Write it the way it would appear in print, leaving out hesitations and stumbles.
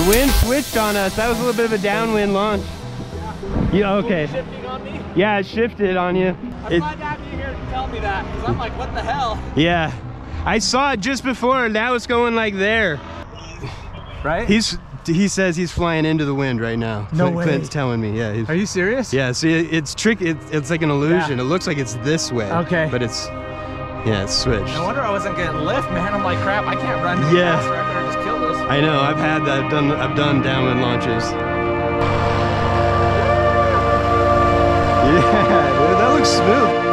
The wind switched on us. That was a little bit of a downwind launch. Yeah, okay. It shifted on me? Yeah, it shifted on you. I'm glad to have you here to tell me that, because I'm like, what the hell? Yeah. I saw it just before, and now it's going like there. Right? He says he's flying into the wind right now. No way. Clint's telling me, yeah. Are you serious? Yeah, see, it's tricky. It's like an illusion. Yeah. It looks like it's this way. Okay. But it's, yeah, it's switched. No wonder I wasn't getting lift, man. I'm like, crap, I can't run this faster. I better just kill this. I know, I've had that. I've done downwind launches. Yeah, that looks smooth.